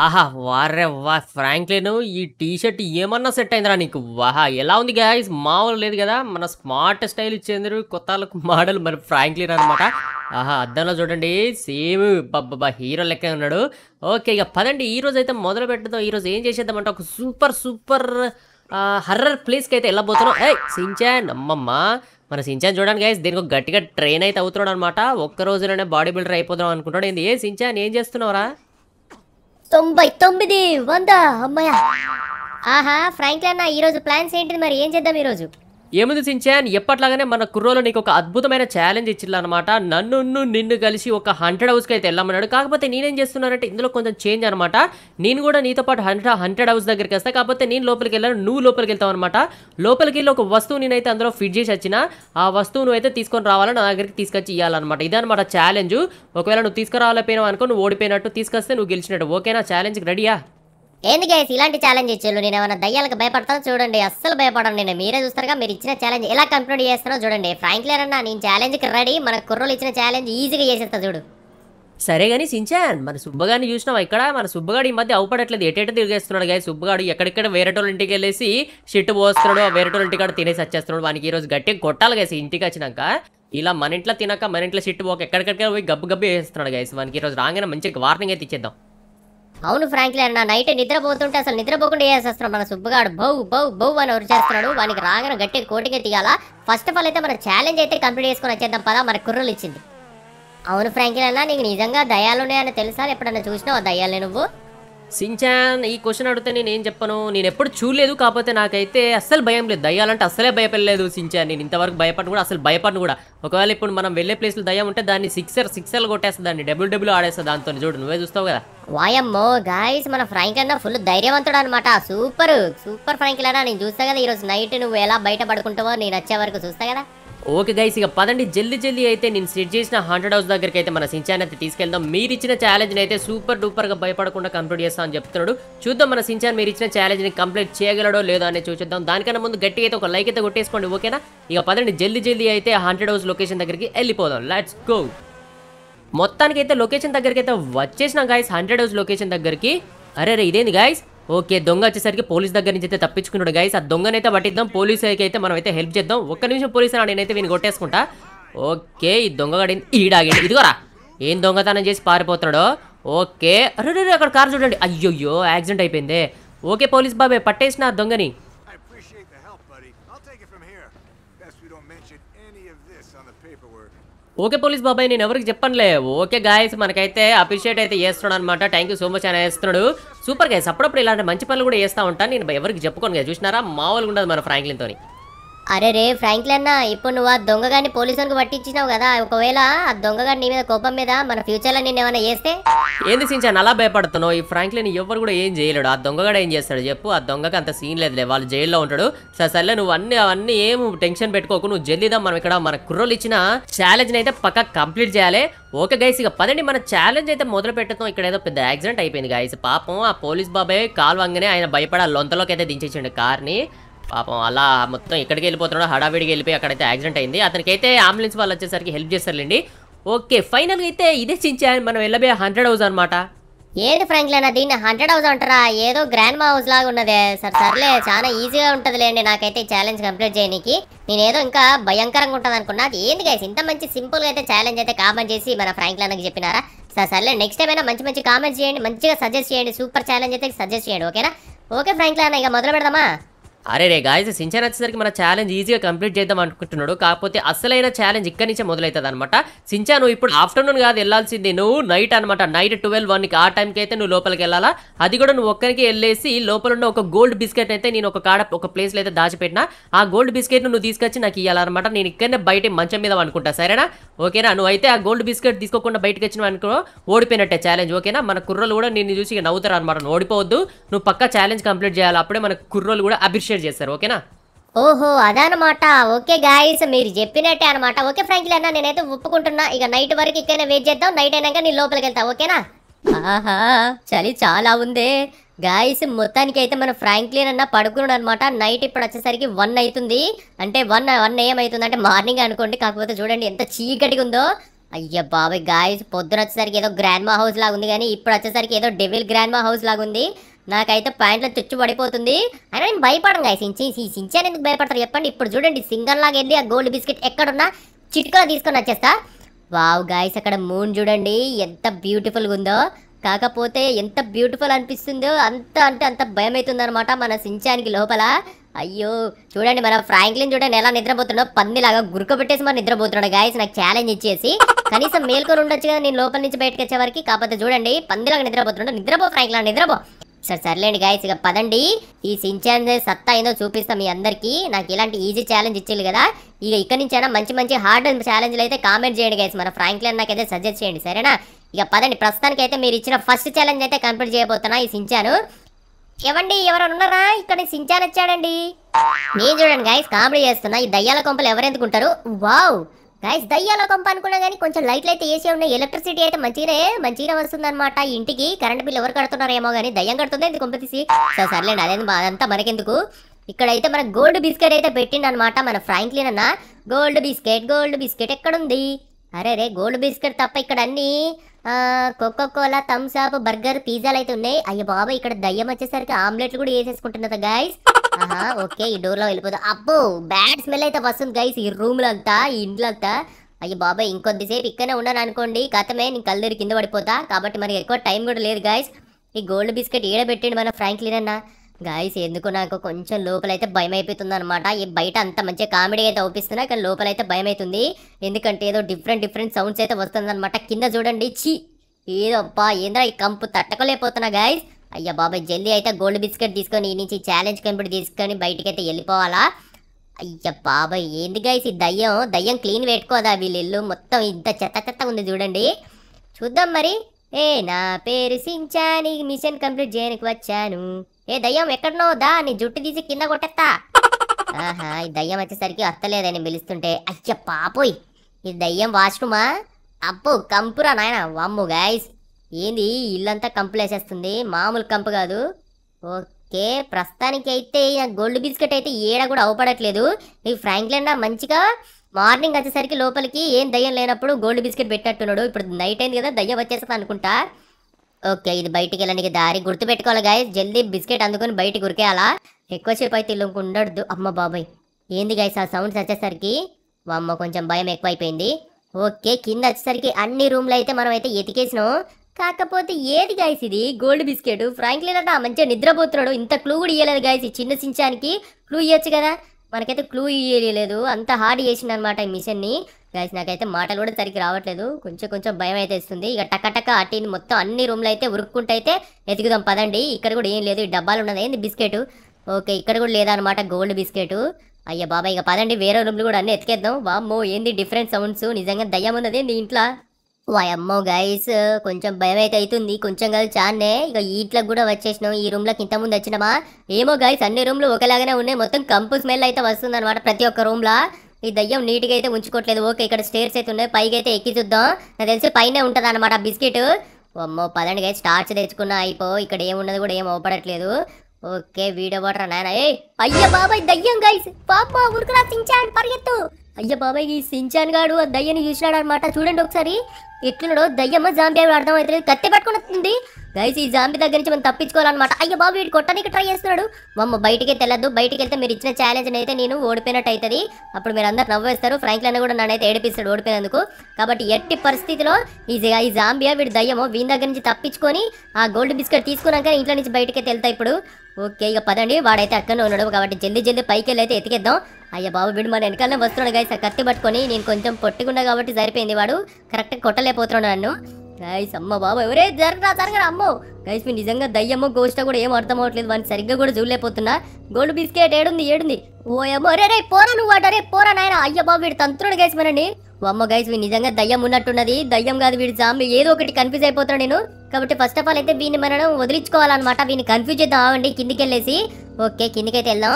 ఆహా వారే వా ఫ్రాంక్లిన్ ఈ టీ షర్ట్ ఏమన్నా సెట్ అయిందిరా నీకు వాహా ఎలా ఉంది గాయ్స్ మామూలు లేదు కదా మన స్మార్ట్ స్టైల్ ఇచ్చేందరు కొత్తలకు మోడల్ మరి ఫ్రాంక్లిన్ అన్నమాట ఆహా అద్దంలో చూడండి సేమ్ బబ్బా హీరో లెక్క ఉన్నాడు ఓకే ఇక పదండి ఈ రోజు అయితే మొదలు పెడదాం ఈ రోజు ఏం చేసేద్దాం అంటే ఒక సూపర్ సూపర్ హర్రర్ ప్లేస్ కి అయితే వెళ్ళబోతున్నాం ఏయ్ సించాన్ అమ్మమ్మ మన సించాన్ చూడండి గైస్ దీనికి గట్టిగా ట్రైన్ అయితే అవుతున్నాడు అన్నమాట ఒక్క రోజులోనే బాడీ బిల్డర్ అయిపోదాం అనుకుంటాడు ఏంది ఏ సించాన్ ఏం చేస్తున్నావురా 99 100 అమ్మయ్య ఆహా ఫ్రాంక్లిన్ నా ఈ రోజు ప్లాన్స్ ఏంటి మరి ఏం చేద్దాం ఈ రోజు ఏముంది సించాన్ ఎప్పట్లాగానే మన కుర్రోలో నీకు ఒక అద్భుతమైన ఛాలెంజ్ ఇచ్చిల్లన్నమాట నన్ను నిన్ను కలిసి ఒక 100 హౌస్కి అయితే వెళ్ళమన్నాడు కాకపోతే నేనేం చేస్తున్నానంటే ఇందులో కొంచెం చేంజ్ అనమాట నేను కూడా నీతో పాటు 100 హౌస్ దగ్గరికి వస్తా కాకపోతే నేను లోపలికి వెళ్ళాను నువ్వు లోపలికి వెళ్తావు అనమాట లోపలికి వెళ్ళి ఒక వస్తువు నేనైతే అందులో ఫిట్ చేసి వచ్చిన ఆ వస్తువు నువ్వైతే తీసుకొని రావాలని నా దగ్గరికి తీసుకొచ్చి ఇవ్వాలన్నమాట ఇదనమాట ఛాలెంజ్ ఒకవేళ నువ్వు తీసుకురావాలపోయినావు అనుకో నువ్వు ఓడిపోయినట్టు తీసుకొస్తే నువ్వు గెలిచినట్టు ఓకేనా ఛాలెంజ్కి రెడీయా ఏంది గైస్ ఇలాంటి ఛాలెంజ్ ఇచ్చారు నేను ఏమైనా దయ్యాలకు భయపడతాను చూడండి అస్సలు భయపడను నేను మీరే చూస్తారుగా మీరు ఇచ్చిన ఛాలెంజ్ ఎలా కంప్లీట్ చేస్తానో చూడండి ఫ్రాంక్లిన్ అన్న నేను ఛాలెంజ్కి రెడీ మన కుర్రోలు ఇచ్చిన ఛాలెంజ్ ఈజీగా చేసేస్తా చూడు సరే కానీ సించాన్ మన సుబ్బగాడిని చూసినావా ఇక్కడ మన సుబ్బగాడి ఈ మధ్య అవుపడట్లేదు ఎటెట తిరిగేస్తున్నాడు గాయ సుబ్బగాడు ఎక్కడెక్కడ వేరేటోళ్ళ ఇంటికి వెళ్ళేసి షిట్ పోస్తున్నాడు ఆ వేరేటోళ్ళ ఇంటి కాడ తినేసి వచ్చేస్తున్నాడు మనకి ఈరోజు గట్టిగా కొట్టాలి గాయస్ ఇంటికి వచ్చినాక ఇలా మన ఇంట్లో తినక మన ఇంట్లో షిట్ పోక ఎక్కడికక్కడ పోయి గబ్బు గబ్బు వేస్తున్నాడు గాయస్ మనకి ఈరోజు రాగానే మంచిగా వార్నింగ్ అయితే ఇచ్చేద్దాం అవును ఫ్రాంక్లిన్ నా నైట్ నిద్రపోతుంటే అసలు నిద్రపోకుండా వేసేస్తున్నాడు మన సుబ్బగాడు బౌ బౌ బౌ అని వచ్చేస్తున్నాడు వానికి రాగానే గట్టిగా కోటికే తీయాలా ఫస్ట్ ఆఫ్ ఆల్ అయితే మన ఛాలెంజ్ అయితే కంప్లీట్ చేసుకుని వచ్చేద్దాం పదా మన కుర్రోలు ఇచ్చింది అవును ఫ్రాంక్లిన్ అన్న నీకు నిజంగా దయ్యాలు ఉన్నాయని తెలుసా ఎప్పుడన్నా చూసినావు దయ్యాలే నువ్వు సించాన్ ఈ క్వశ్చన్ అడిగితే నేనేం చెప్పను నేను ఎప్పుడు చూడలేదు కాకపోతే నాకైతే అస్సలు భయం లేదు దయ్యాలంటే అస్సలే భయపడలేదు సించాన్ నేను ఇంతవరకు భయపడను కూడా అసలు భయపడను కూడా ఒకవేళ ఇప్పుడు మనం వెళ్ళే ప్లేస్లో దయ్యం ఉంటే దాన్ని సిక్సర్లు కొట్టేస్తుంది దాన్ని డబ్ల్యూడబ్ల్యూ ఆడేస్తుంది దాంతో చూడు నువ్వే చూస్తావు కదా వాయమ్మో గాయస్ మన ఫ్రాంక్లిన్ ఫుల్ ధైర్యవంతుడు అనమాట సూపర్ సూపర్ ఫ్రాంక్లిన్ నేను చూస్తా కదా ఈరోజు నైట్ నువ్వు ఎలా బయట పడుకుంటావో నేను వచ్చే వరకు చూస్తా కదా ఓకే గైస్ ఇక పదండి జల్దీ అయితే నేను సెట్ చేసిన 100 హౌస్ దగ్గరికి అయితే మన సించాన్ అయితే తీసుకెళ్దాం మీరు ఇచ్చిన ఛాలెంజ్ని అయితే సూపర్ డూపర్గా భయపడకుండా కంప్లీట్ చేస్తా అని చెప్తున్నాడు చూద్దాం మన సించాన్ మీరు ఇచ్చిన ఛాలెంజ్ని కంప్లీట్ చేయగలడో లేదో అనేది చూద్దాం దానికన్నా ముందు గట్టిగా అయితే ఒక లైక్ అయితే కొట్టేసుకోండి ఓకేనా ఇక పదండి జల్దీ అయితే 100 హౌస్ లొకేషన్ దగ్గరికి వెళ్ళిపోదాం లెట్స్ గో మొత్తానికైతే లొకేషన్ దగ్గరికి అయితే వచ్చేసిన గాయస్ 100 హౌస్ లొకేషన్ దగ్గరికి అరే రే ఇదేంది గాయస్ ఓకే దొంగ వచ్చేసరికి పోలీస్ దగ్గర నుంచి అయితే తప్పించుకున్నాడు గైస్ ఆ దొంగనైతే పట్టిద్దాం పోలీసుకి అయితే మనం అయితే హెల్ప్ చేద్దాం ఒక్క నిమిషం పోలీసు రా నేనైతే వీని కొట్టేసుకుంటా ఓకే ఈ దొంగగాడి ఈడాగి ఇదిగోరా ఏం దొంగతనం చేసి పారిపోతున్నాడో ఓకే అరే రే అక్కడ కారు చూడండి అయ్యోయ్యో యాక్సిడెంట్ అయిపోయిందే ఓకే పోలీస్ బాబే పట్టేసిన ఆ దొంగని ఓకే పోలీస్ బాబాయ్ నేను ఎవరికి చెప్పనులే ఓకే గాయస్ మనకైతే అప్రిషియేట్ అయితే చేస్తున్నాడు అనమాట థ్యాంక్ యూ సో మచ్ అని వేస్తున్నాడు సూపర్ గాయస్ అప్పుడప్పుడు ఇలాంటి మంచి పనులు కూడా చేస్తూ ఉంటాను నేను ఎవరికి చెప్పుకోను కదా చూసినారా మామూలుగా ఉండదు మన ఫ్రాంక్లిన్తో అరే రే ఫ్రాంక్లిన్ ఇప్పుడు నువ్వు ఆ దొంగగాడిని పోలీసులకు పట్టించినావు కదా ఒకవేళ ఆ దొంగగాడిని మీద కోపం మీద మన ఫ్యూచర్లో నేను ఏమైనా చేస్తే ఏంది సించాను అలా భయపడుతున్నావు ఈ ఫ్రాంక్లిన్ ఎవరు కూడా ఏం చేయలేడు ఆ దొంగగాడు ఏం చేస్తాడు చెప్పు ఆ దొంగకి అంత సీన్ లేదులే వాళ్ళు జైల్లో ఉంటాడు సరే నువ్వు అవన్నీ ఏం టెన్షన్ పెట్టుకోకు నువ్వు జల్లీదా మనం ఇక్కడ మన కుర్రోలు ఇచ్చిన ఛాలెంజ్ అయితే పక్క కంప్లీట్ చేయాలి ఓకే గైస్ ఇక పదండి మన ఛాలెంజ్ అయితే మొదలు పెట్టడం ఇక్కడ ఏదో పెద్ద యాక్సిడెంట్ అయిపోయింది గైస్ పాపం ఆ పోలీస్ బాబాయ్ కాలు వంగనే ఆయన భయపడి ఆ లొంతలోకి అయితే దించేసిండు కార్ని పాపం అలా మొత్తం ఎక్కడికి వెళ్ళిపోతున్నాడు హడావిడికి వెళ్ళిపోయి అక్కడైతే యాక్సిడెంట్ అయింది అతనికైతే అంబులెన్స్ వాళ్ళు వచ్చేసరికి హెల్ప్ చేస్తారులేండి ఓకే ఫైనల్గా అయితే ఇదే సించాన్ మనం వెళ్ళబోయే 100 హౌస్ అనమాట ఏది ఫ్రాంక్లిన్ దీన్ని 100 హౌస్ అంటారా ఏదో గ్రాండ్ మా హౌస్ లాగా ఉన్నదే సార్ సర్లే చాలా ఈజీగా ఉంటుందిలేండి నాకైతే ఛాలెంజ్ కంప్లీట్ చేయడానికి నేనేదో ఇంకా భయంకరంగా ఉంటుంది అనుకున్నా అది ఏంది గైస్ ఇంత మంచి సింపుల్గా అయితే ఛాలెంజ్ అయితే కామెంట్ చేసి మన ఫ్రాంక్లిన్కి చెప్పినారా సార్ సర్లే నెక్స్ట్ టైం అయినా మంచి మంచి కామెంట్స్ చేయండి మంచిగా సజెస్ట్ చేయండి సూపర్ ఛాలెంజ్ అయితే సజెస్ట్ చేయండి ఓకేనా ఓకే ఫ్రాంక్లిన్ ఇక మొదలు పెడదామా అరే రే గాయస్ సించాన్ వచ్చేసరికి మన ఛాలెంజ్ ఈజీగా కంప్లీట్ చేద్దాం అనుకుంటున్నాడు కాకపోతే అసలైన ఛాలెంజ్ ఇక్కడి నుంచే మొదలవుతుంది అనమాట సించాన్ నువ్వు ఇప్పుడు ఆఫ్టర్నూన్ కాదు వెళ్ళాల్సింది నువ్వు నైట్ అనమాట నైట్ 12-1కి ఆ టైంకి అయితే నువ్వు లోపలికి వెళ్ళాలా అది కూడా నువ్వు ఒక్కరికి వెళ్ళేసి లోపల ఉన్న ఒక గోల్డ్ బిస్కెట్ అయితే నేను ఒక కాడ ఒక ప్లేస్లో అయితే దాచిపెట్టినా ఆ గోల్డ్ బిస్కెట్ నువ్వు తీసుకొచ్చి నాకు ఇవ్వాలన్నమాట నేను ఇక్కడనే బయట మంచం మీద అనుకుంటా సరేనా ఓకేనా నువ్వు అయితే ఆ గోల్డ్ బిస్కెట్ తీసుకోకుండా బయటకు వచ్చిన అనుకో ఓడిపోయినట్టే ఛాలెంజ్ ఓకేనా మన కుర్రోలు కూడా నిన్ను చూసి నవ్వుతారు అనమాట ఓడిపోవద్దు నువ్వు పక్కా ఛాలెంజ్ కంప్లీట్ చేయాలి అప్పుడే మన కుర్రోలు కూడా అభిషేక్ చేస్తారు ఓకేనా ఓహో అదనమాట ఓకే గాయస్ మీరు చెప్పినట్టే అనమాట ఓకే ఫ్రాంక్లిన్ అన్న నేనైతే ఒప్పుకుంటున్నా ఇక నైట్ వరకు ఇక్కడనే వెయిట్ చేద్దాం నైట్ అయినాక నేను లోపలికి వెళ్తా ఓకేనా ఆహా చలి చాలా ఉంది గాయస్ మొత్తానికి అయితే మన ఫ్రాంక్లిన్ అన్న పడుకున్నాడు అనమాట నైట్ ఇప్పుడు వచ్చేసరికి 1 అవుతుంది అంటే 1 AM అవుతుంది అంటే మార్నింగ్ అనుకోండి కాకపోతే చూడండి ఎంత చీకటిగా ఉందో అయ్య బాబాయ్ గాయ్స్ పొద్దున వచ్చేసరికి ఏదో గ్రాండ్మా హౌస్ లాగా ఉంది కానీ ఇప్పుడు వచ్చేసరికి ఏదో డెవిల్ గ్రాండ్మా హౌస్ లాగా ఉంది. నాకైతే ప్యాంట్లో చుచ్చు పడిపోతుంది. అయినా నేను భయపడను గాయ్స్. సించాన్ ఎందుకు భయపడతారు చెప్పండి. ఇప్పుడు చూడండి సింగన్ లాగా వెళ్ళి ఆ గోల్డ్ బిస్కెట్ ఎక్కడున్నా చిటికలో తీసుకొని వచ్చేస్తా. వావ్ గాయ్స్ అక్కడ మూన్ చూడండి ఎంత బ్యూటిఫుల్గా ఉందో. కాకపోతే ఎంత బ్యూటిఫుల్ అనిపిస్తుందో అంత అంటే అంత భయం అవుతుంది అనమాట మన సించానికి లోపల. అయ్యో చూడండి మన ఫ్రాంక్లిన్ చూడండి ఎలా నిద్రపోతున్నాడో, పందిలాగా గురుకబెట్టేసి మరి నిద్రపోతున్నాడు గాయస్. నాకు ఛాలెంజ్ ఇచ్చేసి కనీసం మేల్కొని ఉండొచ్చు కదా నేను లోపల నుంచి బయటకు వచ్చేవారికి. కాకపోతే చూడండి పందిలాగా నిద్రపోతున్నాడు. నిద్రపో ఫ్రాంక్లిన్ నిద్రపో. సర్లేండి గాయస్ ఇక పదండి ఈ సించాన్ సత్తా ఏదో చూపిస్తాం మీ అందరికీ. నాకు ఇలాంటి ఈజీ ఛాలెంజ్ ఇచ్చేది కదా, ఇక ఇక్కడి నుంచి అయినా మంచి మంచి హార్డ్ ఛాలెంజ్లు అయితే కామెంట్ చేయండి గాయస్. మన ఫ్రాంక్లిన్ నాకైతే సజెస్ట్ చేయండి సరేనా. ఇక పదండి ప్రస్తుతానికి అయితే మీరు ఇచ్చిన ఫస్ట్ ఛాలెంజ్ అయితే కంప్లీట్ చేయబోతున్నా ఈ సించాను. ఏవండి ఎవరైనా ఉన్నారా ఇక్కడ? సించాన్ వచ్చాడండి. నేను చూడండి గాయస్ కామెడీ చేస్తున్నా. ఈ దయ్యాల కొంపలు ఎవరెందుకుంటారు. వావ్ గాయస్ దయ్యాల కొంప అనుకున్నా కానీ కొంచెం లైట్లు అయితే ఏసీ ఉన్నాయి. ఎలక్ట్రిసిటీ అయితే మంచిగానే వస్తుంది అనమాట ఇంటికి. కరెంట్ బిల్ ఎవరు కడుతున్నారేమో కానీ దయ్యం కడుతుంది ఇది కొంప తీసి. సర్లేండి అదే అదంతా మనకెందుకు. ఇక్కడైతే మన గోల్డ్ బిస్కెట్ అయితే పెట్టిండు అనమాట మన ఫ్రాంక్లిన్ అన్న. గోల్డ్ బిస్కెట్ ఎక్కడుంది? అరే రే గోల్డ్ బిస్కెట్ తప్ప ఇక్కడ అన్నీ Coca Cola Thums Up burger పిజ్జాలు అయితే ఉన్నాయి. అయ్యో బాబాయ్ ఇక్కడ దయ్యం వచ్చేసరికి ఆమ్లెట్లు కూడా వేసేసుకుంటున్నది గైస్. ఓకే ఈ డోర్లో వెళ్ళిపోతాం. అబ్బో బ్యాడ్ స్మెల్ అయితే వస్తుంది గైస్ ఈ రూమ్లంతా ఈ ఇంట్లంతా. అయ్యో బాబాయ్ ఇంకొద్దిసేపు ఇక్కడనే ఉన్నాను అనుకోండి గతమే నేను కళ్ళేరు కింద పడిపోతా. కాబట్టి మనకి ఎక్కువ టైం కూడా లేదు గైస్. ఈ గోల్డ్ బిస్కెట్ ఏడబెట్టండి మన ఫ్రాంక్లిన్ అన్న గాయస్. ఎందుకు నాకు కొంచెం లోపలైతే భయం అయిపోతుంది అనమాట. ఈ బయట అంత మంచి కామెడీ అయితే అవుపిస్తున్నా కానీ లోపలైతే భయం అవుతుంది. ఎందుకంటే ఏదో డిఫరెంట్ సౌండ్స్ అయితే వస్తుందన్నమాట. కింద చూడండి చి ఏదో అబ్బా ఏంద్రా ఈ కంపు తట్టకలేకపోతున్నా గాయస్. అయ్యా బాబాయ్ జల్దీ అయితే గోల్డ్ బిస్కెట్ తీసుకొని ఈ నుంచి ఛాలెంజ్ కంప్లీట్ తీసుకొని బయటికి అయితే వెళ్ళిపోవాలా. అయ్యా బాబాయ్ ఏంది గాయస్ ఈ దయ్యం క్లీన్ పెట్టుకోదా వీళ్ళు మొత్తం ఇంత చెత్త ఉంది చూడండి. చూద్దాం మరి. ఏ నా పేరు సించాన్ ఈ మిషన్ కంప్లీట్ చేయడానికి వచ్చాను. ఏ దయ్యం ఎక్కడనో దా నీ జుట్టు తీసి కింద కొట్టేస్తా. ఆహా ఈ దయ్యం వచ్చేసరికి వస్తలేదని పిలుస్తుంటే అయ్య పాపోయ్ ఈ దయ్యం వాష్రూమా. అబ్బో కంపురా నాయన. వామ్ము గాయస్ ఏంది ఇల్లంతా కంపులేసేస్తుంది మామూలు కంపు కాదు. ఓకే ప్రస్తుతానికి అయితే గోల్డ్ బిస్కెట్ అయితే ఏడా కూడా అవపడట్లేదు. ఈ ఫ్రాంక్లిన్ మంచిగా మార్నింగ్ వచ్చేసరికి లోపలికి ఏం దయ్యం లేనప్పుడు గోల్డ్ బిస్కెట్ పెట్టినట్టున్నాడు. ఇప్పుడు నైట్ అయింది కదా దయ్యం వచ్చేస్తా అనుకుంటా. ఓకే ఇది బయటికి వెళ్ళడానికి దారి గుర్తుపెట్టుకోవాలి గాయస్. జల్దీ బిస్కెట్ అందుకొని బయటికి ఉరికేయాలా. ఎక్కువసేపు అయితే ఇల్లు ఉండద్దు. అమ్మ బాబాయ్ ఏంది గాయస్ ఆ సౌండ్స్ వచ్చేసరికి అమ్మ కొంచెం భయం ఎక్కువైపోయింది. ఓకే కింద వచ్చేసరికి అన్ని రూమ్లు అయితే మనం అయితే ఎతికేసినాం. కాకపోతే ఏది గాయస్ ఇది గోల్డ్ బిస్కెట్. ఫ్రాంక్లిన్ అంటే మంచిగా నిద్రపోతున్నాడు. ఇంత క్లూ కూడా ఇవ్వలేదు గాయస్ ఈ చిన్న సించానికి. క్లూ ఇవ్వచ్చు కదా మనకైతే క్లూ ఇవ్వలేదు. అంత హార్డ్ చేసింది అనమాట ఈ మిషన్ని గాయస్. నాకైతే మాటలు కూడా సరికి రావట్లేదు కొంచెం భయం అయితే ఇస్తుంది. ఇక టక్కటక్క అటు మొత్తం అన్ని రూమ్లు అయితే ఉరుక్కుంటూ అయితే ఎదుగుదాం పదండి. ఇక్కడ కూడా ఏం లేదు ఈ డబ్బాలు ఉన్నది ఏంది బిస్కెట్. ఓకే ఇక్కడ కూడా లేదనమాట గోల్డ్ బిస్కెట్. అయ్యా బాబాయ్ ఇక పదండి వేరే రూమ్లు కూడా అన్నీ ఎతికేద్దాం. వామ్మో ఏంది డిఫరెంట్ సౌండ్స్ నిజంగా దయ్యం ఉన్నది ఏంది ఇంట్లో. వాయమ్మో గాయస్ కొంచెం భయం అయితే అవుతుంది కొంచెం కాదు చాన్నే. ఇక ఈట్లకు కూడా వచ్చేసినాం. ఈ రూమ్లోకి ఇంతకుముందు వచ్చినామా ఏమో గాయస్. అన్ని రూమ్లు ఒకలాగానే ఉన్నాయి. మొత్తం కంపు స్మెల్ అయితే వస్తుంది అనమాట ప్రతి ఒక్క రూమ్లో. ఈ దయ్యం నీట్గా అయితే ఉంచుకోవట్లేదు. ఓకే ఇక్కడ స్టేర్స్ అయితే ఉన్నాయి పైకి అయితే ఎక్కి చూద్దాం. నాకు తెలిసి పైనే ఉంటుంది అనమాట బిస్కెట్. అమ్మో పదండి గాయస్ స్టార్చ్ తెచ్చుకున్నా అయిపో. ఇక్కడ ఏమున్నది కూడా ఏం అవపడట్లేదు. ఓకే వీడియో వాటర్ నాయన. ఏ అయ్యా బాబాయ్ దయ్యం గాయస్. పాపా ఉరుకురా సించాన్ పరిగెత్తు. అయ్యా బాబాయ్ ఈ సించాన్ గాడు ఆ దయ్యని చూసినాడు అనమాట. చూడండి ఒకసారి ఎట్లున్నాడో దయ్యమ్మ జాంబీ అవి అర్థం అవుతుంది. కత్తి పట్టుకుని వస్తుంది గైస్. ఈ జాంబీ దగ్గర నుంచి మనం తప్పించుకోవాలన్నమాట. అయ్యో బాబు వీడు కొట్టడానికి ట్రై చేస్తున్నాడు. మమ్మ బయటికి తెలద్దు. బయటికి వెళ్తే మీరు ఇచ్చిన ఛాలెంజ్ అయితే నేను ఓడిపోయినట్టు అవుతుంది. అప్పుడు మీరు అందరు నవ్వేస్తారు. ఫ్రాంక్లిన్ కూడా నన్నైతే ఏడిపిస్తాడు ఓడిపోయినందుకు. కాబట్టి ఎట్టి పరిస్థితిలో ఈ జాంబియా వీడు దయ్యమో వీని దగ్గర నుంచి తప్పించుకొని ఆ గోల్డ్ బిస్కెట్ తీసుకున్నాక ఇంట్లో నుంచి బయటకి వెళ్తాయి ఇప్పుడు. ఓకే ఇక పదండి వాడైతే అక్కడనే ఉన్నాడు కాబట్టి జల్దీ పైకి వెళ్ళి అయితే ఎతికేద్దాం. అయ్యా బాబు వీడు మన వెనకాలనే వస్తున్నాడు గైస్. ఆ కత్తి పట్టుకొని నేను కొంచెం పొట్టుకున్నా కాబట్టి సరిపోయింది. వాడు కరెక్ట్గా కొట్టలేకపోతున్నాడు నన్ను గైస్. అమ్మ బాబు ఎవరే జరగరా అమ్మో గైస్. మీరు నిజంగా దయ్యమ్మో గోష్ట కూడా ఏం అర్థం అవ్వట్లేదు. వాడిని సరిగ్గా కూడా చూడలేకపోతున్నా. గోల్డ్ బిస్కెట్ ఏడుంది ఓ అమ్మో రే పోరా నువ్వు వాడు అరే పోరా నాయన. అయ్యా బాబు వీడు తంత్రుడు గైస్ మనని. అమ్మ గైస్ వీడు నిజంగా దయ్యం ఉన్నట్టున్నది. దయ్యం కాదు వీడు జాంబీ. ఏదో ఒకటి కన్ఫ్యూజ్ అయిపోతున్నాడు నేను. కాబట్టి ఫస్ట్ ఆఫ్ ఆల్ అయితే వీడిని మనం వదిలించుకోవాలన్నమాట. వీడిని కన్ఫ్యూజ్ చేద్దాం అవండి కిందికి వెళ్ళేసి. ఓకే కిందికి అయితే వెళ్దాం.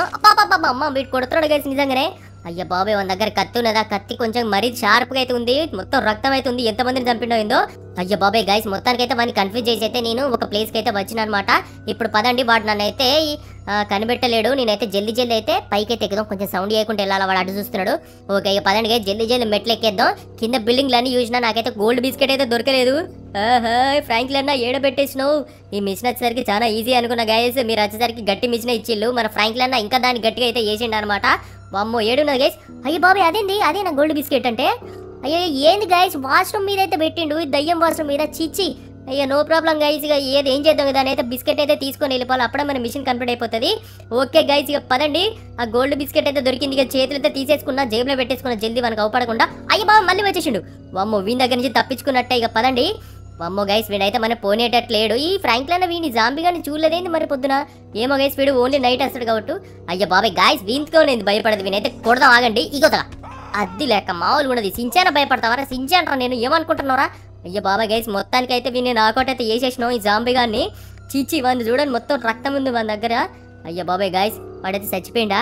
అమ్మ వీడు కొడుతున్నాడు గైస్ నిజంగానే. అయ్య బాబే మన దగ్గర కత్తి ఉన్నదా? కత్తి కొంచెం మరీ షార్ప్ గా అయితే ఉంది, మొత్తం రక్తం అయితే ఉంది. ఎంత మందిని చంపిండో ఏందో. అయ్య బాబే గైస్ మొత్తానికి అయితే వాడిని కన్ఫ్యూజ్ చేసి అయితే నేను ఒక ప్లేస్ కి అయితే వచ్చిన అనమాట. ఇప్పుడు పదండి, వాడు నన్నైతే కనిపెట్టలేడు. నేనైతే జల్దీ జల్దీ అయితే పైకి అయితే ఎక్కుదాం, కొంచెం సౌండ్ చేయకుండా వెళ్ళాలి, వాడు అటు చూస్తున్నాడు. ఓకే ఇక పదండి గైస్ జల్దీ జల్దీ మెట్లు ఎక్కేద్దాం. కింద బిల్డింగ్లన్నీ చూసినా నాకైతే గోల్డ్ బిస్కెట్ అయితే దొరకలేదు. ఫ్రాంక్లన్నా ఏడబెట్టేసినావు, ఈ మిషన్ వచ్చేసరికి చాలా ఈజీ అనుకున్నా గైస్, మీరు వచ్చేసరికి గట్టి మిషన్ ఇచ్చిళ్ళు. మన ఫ్రాంక్లన్నా ఇంకా దాన్ని గట్టిగా అయితే వేసిండు అనమాట. అమ్మో ఏడున్నది గైస్. అయ్యో బాబు అదేంది, అదే నా గోల్డ్ బిస్కెట్ అంటే. అయ్యో ఏంది గైస్ వాష్రూమ్ మీద అయితే పెట్టిండు, దయ్యం వాష్రూమ్ మీద. చిచ్చి అయ్యో నో ప్రాబ్లం గైస్, ఇక ఏది ఏం చేద్దాం కదా అయితే బిస్కెట్ అయితే తీసుకొని వెళ్ళిపోవాలి, అప్పుడే మన మిషన్ కంప్లీట్ అయిపోతుంది. ఓకే గైస్ ఇక పదండి, ఆ గోల్డ్ బిస్కెట్ అయితే దొరికింది. ఇక చేతులు అయితే తీసేసుకున్నా, జేబులో పెట్టేసుకున్నా జల్దీ మనకు అవపడకుండా. అయ్యో బాబు మళ్ళీ వచ్చేసిండు. అమ్మో వీని దగ్గర నుంచి తప్పించుకున్నట్టే. ఇక పదండి. అమ్మో గైస్ వీడైతే మనం పోనేటట్లేడు. ఈ ఫ్రాంక్లైనా వీడిని జాంబీగాని చూడలేదేంది మరి పొద్దున? ఏమో గైస్ వీడు ఓన్లీ నైట్ వస్తాడు కాబట్టి. అయ్యో బాబాయ్ గైస్ వీంతకోలేదు, భయపడదు వీనైతే, కొడదాం ఆగండి. ఇగోతా అద్ది లేక మామూలు ఉన్నది. సించాన భయపడతావరా? సించానరా నేను ఏమనుకుంటున్నారా? అయ్యో బాబాయ్ గైస్ మొత్తానికి అయితే వీని నాకైతే వేసేసినాం ఈ జాంబీగాన్ని. చీచి వాడిని చూడండి, మొత్తం రక్తం ఉంది వాని దగ్గర. అయ్యో బాబాయ్ గైస్ వాడైతే చచ్చిపోయిండా?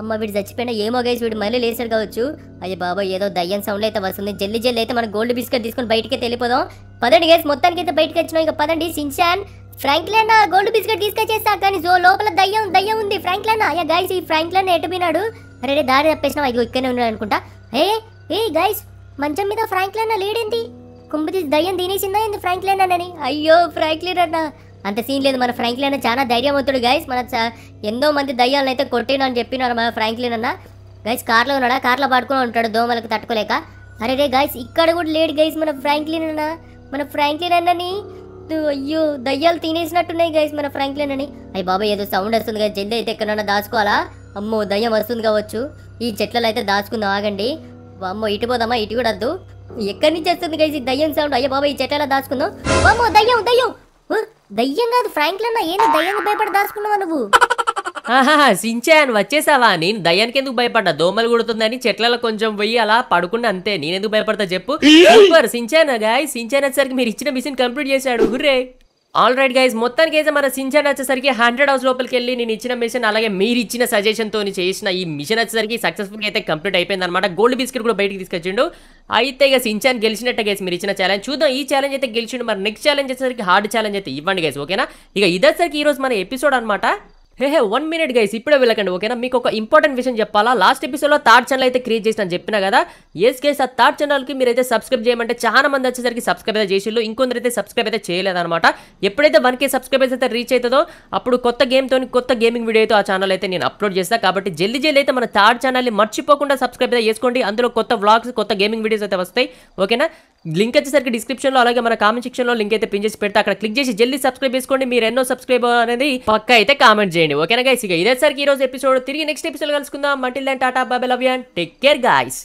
అమ్మ వీడు చచ్చిపోయినా. ఏమో గైస్ వీడు మళ్ళీ లేసాడు కావచ్చు. అయ్యో బాబా ఏదో దయ్యం సౌండ్ అయితే వస్తుంది. జల్లి జల్లి అయితే మన గోల్డ్ బిస్కెట్ తీసుకొని బయటకి వెళ్ళిపోదాం. పదండి గైస్ మొత్తానికి అయితే బయటకు వచ్చినాం. ఇక పదండి. షిన్చాన్ ఫ్రాంక్లైన్ గోల్డ్ బిస్కెట్ తీసుకొచ్చేస్తా, కానీ లోపల దయ్యం ఉంది. ఫ్రాంక్లైన్ అయ్యా గైస్ ఈ ఫ్రాంక్లైన్ ఎటుపోయినాడు? అరే దారి తప్పేసినా, ఇది ఇక్కడనే ఉన్నాడు అనుకుంటా. ఏ ఏ గైస్ మంచం మీద ఫ్రాంక్లైన్ లేడేంది? కుంభతి దయ్యం తినేసిందా ఏంది ఫ్రాంక్లైన్ అని? అయ్యో ఫ్రాంక్లైన్ అన్న అంత సీన్ లేదు, మన ఫ్రాంక్లైన్ చాలా ధైర్యం అవుతాడు గైస్. మన ఎంతో మంది దయ్యాలను అయితే కొట్టినా అని చెప్పినారు మన ఫ్రాంక్లైన్ అన్న. గైస్ కార్లో ఉన్నాడా? కార్లో పడుకుని ఉంటాడు దోమలకు తట్టుకోలేక. అరే రే గైస్ ఇక్కడ కూడా లేడు గైస్ మన ఫ్రాంక్లైన్ అన్న. మన ఫ్రాంక్లైన్ అన్నని అయ్యో దయ్యాలు తినేసినట్టున్నాయి గైస్ మన ఫ్రాంక్లైన్ అని. అయ్యి బాబా ఏదో సౌండ్ వస్తుంది కదా, జల్దీ అయితే ఎక్కడన్నా దాచుకోవాలా. అమ్మో దయ్యం వస్తుంది కావచ్చు, ఈ చెట్లలో అయితే దాచుకుందాం ఆగండి. అమ్మో ఇటు పోదామా? ఇటు కూడా వద్దు, ఎక్కడి నుంచి వస్తుంది గైస్ ఈ దయ్యం సౌండ్? అయ్యో బాబా ఈ చెట్లలో దాచుకుందాం. అమ్మో దయ్యం దయ్యం దయ్యం కాదు ఫ్రాంక్లైన్, ఏంది దయ్యాన్ని భయపడి దాచుకున్నావా నువ్వు? షిన్చాన్ వచ్చేసావా? నేను దయ్యానికి ఎందుకు భయపడ్డా, దోమలు కొడుతుందని చెట్లలో కొంచెం పోయి అలా పడుకున్నా అంతే, నేనెందుకు భయపడతా చెప్పు. సూపర్ షిన్చాన్ గాయ్స్, షిన్చాన్ వచ్చేసరికి మీరు ఇచ్చిన మిషన్ కంప్లీట్ చేశాడు, హుర్రే. ఆల్ రైట్ గైస్ మొత్తానికి అయితే మన షిన్చాన్ వచ్చేసరికి 100 hours లోపలికి వెళ్ళి నేను ఇచ్చిన మిషన్ అలాగే మీరు ఇచ్చిన సజెషన్ తోని చేసిన ఈ మిషన్ వచ్చేసరికి సక్సెస్ఫుల్ గా అయితే కంప్లీట్ అయిపోయింది అనమాట. గోల్డ్ బిస్కెట్ కూడా బయటకి తీసుకొచ్చిండు. అయితే ఇక షిన్చాన్ గెలిచినట్టు గైస్ మీరు ఇచ్చిన ఛాలెంజ్. చూద్దాం ఈ ఛాలెంజ్ అయితే గెలిచిండు, మరి నెక్స్ట్ ఛాలెంజ్ వచ్చేసరికి హార్డ్ ఛాలెంజ్ అయితే ఇవ్వండి గైస్, ఓకేనా. ఇక ఇదేసరికి ఈ రోజు మన ఎపిసోడ్ అనమాట. హే 1 minute గైస్ ఇప్పుడే వెళ్ళకండి, ఓకేనా. మీకు ఒక ఇంపార్టెంట్ విషయం చెప్పాలా, లాస్ట్ ఎపిసోడ్లో థర్డ్ ఛానల్ అయితే క్రియేట్ చేసిన చెప్పినా కదా. ఎస్ గైస్ ఆ థర్డ్ ఛానల్కి మీరైతే సబ్స్క్రైబ్ చేయమంటే చాలా మంది వచ్చేసరికి సబ్స్క్రైబ్ అయితే చేసిళ్ళు, ఇంకొందరైతే సబ్స్క్రైబ్ అయితే చేయలేదన్నమాట. ఎప్పుడైతే 1K సబ్స్క్రైబర్స్ అయితే రీచ్ అవుతుందో అప్పుడు కొత్త గేమ్తో కొత్త గేమింగ్ వీడియో అయితే ఆ ఛానల్ అయితే నేను అప్లోడ్ చేస్తాను. కాబట్టి జల్దీ జల్దీ అయితే మన థర్డ్ ఛానల్ని మర్చిపోకుండా సబ్స్క్రైబ్ అయితే చేసుకోండి, అందులో కొత్త వ్లాగ్స్ కొత్త గేమింగ్ వీడియోస్ అయితే వస్తాయి, ఓకేనా. లింక్ వచ్చేసరికి డిస్క్రిప్షన్లో అలాగే మన కామెంట్ సెక్షన్లో లింక్ అయితే పిన్ చేసి పెడతా, అక్కడ క్లిక్ చేసి జల్దీ సబ్స్క్రైబ్ చేసుకోండి. మీరు ఎన్నో సబ్స్క్రైబ్ అనేది పక్క అయితే కామెంట్ చేయండి, ఓకేనా గైస్. ఇక ఇదేసరికి ఈ రోజు ఎపిసోడ్, తిరిగి నెక్స్ట్ ఎపిసోడ్ కలుసుకుందాం. Until then tata bye bye, love you and take care guys.